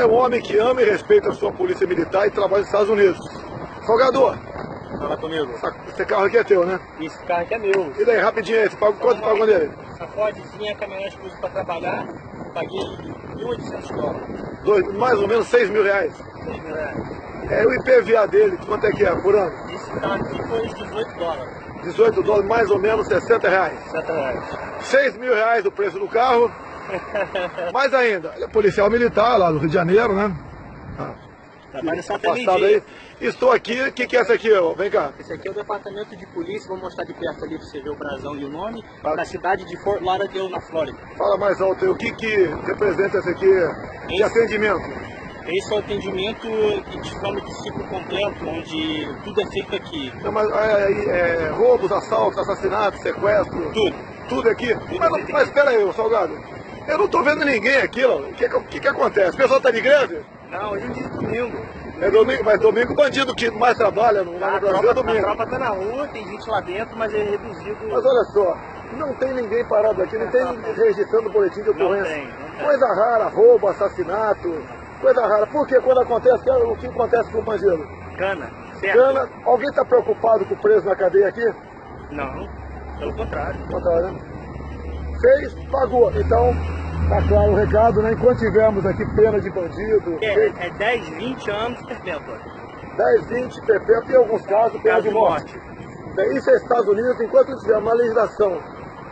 é um homem que ama e respeita a sua polícia militar e trabalha nos Estados Unidos. Salgador, fala comigo. Esse carro aqui é teu, né? Esse carro aqui é meu. E daí, rapidinho, você pagou quanto? Pagou dele? A Fordzinha, a caminhonete que eu uso pra trabalhar, paguei $1.800. Mais ou menos R$6.000. R$6.000. É o IPVA dele, quanto é que é por ano? Esse carro aqui foi $18. $18, mais ou menos R$60. R$60. R$6.000 o preço do carro. Mais ainda, ele é policial militar lá no Rio de Janeiro, né? Trabalha só até meio-dia. Estou aqui, o que é esse aqui? Ó? Vem cá. Esse aqui é o departamento de polícia, vou mostrar de perto ali para você ver o brasão e o nome, da cidade de Fort Lauderdale, na Flórida. Fala mais alto aí, o que representa esse aqui de atendimento? Esse é o atendimento que se chama de ciclo completo, onde tudo é feito aqui. Não, mas roubos, assaltos, assassinatos, sequestro... Tudo. Tudo aqui? Mas espera aí, Salgado. Eu não tô vendo ninguém aqui, ó. O que acontece? O pessoal tá de greve? Não, hoje é domingo. É domingo, mas domingo o bandido que mais trabalha no Brasil é domingo. A tropa tá na rua, tem gente lá dentro, mas é reduzido... Mas olha só, não tem ninguém parado aqui, não tem ninguém registrando o boletim de ocorrência. Não tem. Coisa rara, roubo, assassinato... Coisa rara, porque quando acontece, o que acontece com o bandido? Cana, certo. Cana, alguém está preocupado com o preso na cadeia aqui? Não, pelo contrário. Fez, pagou. Então, tá claro o recado, né? Enquanto tivermos aqui pena de bandido... É 10, 20 anos perpétua. 10, 20 perpétua e em alguns casos pena de morte. Isso é Estados Unidos, enquanto tiver uma legislação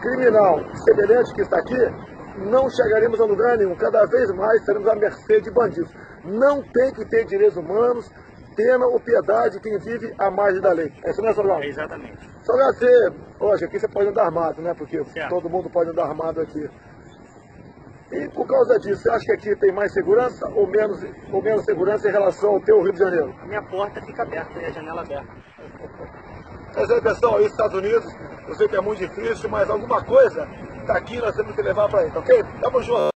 criminal semelhante que está aqui... Não chegaremos a lugar nenhum, cada vez mais estaremos à mercê de bandidos. Não tem que ter direitos humanos, pena ou piedade quem vive à margem da lei. É isso, não é, Salgado? Exatamente. Salgado, você, hoje aqui você pode andar armado, né? Porque todo mundo pode andar armado aqui. E por causa disso, você acha que aqui tem mais segurança ou menos segurança em relação ao teu Rio de Janeiro? A minha porta fica aberta, a janela aberta. É isso aí, pessoal, isso, Estados Unidos, eu sei que é muito difícil, mas alguma coisa... Tá aqui, nós temos que levar para ele, tá ok? Tamo junto.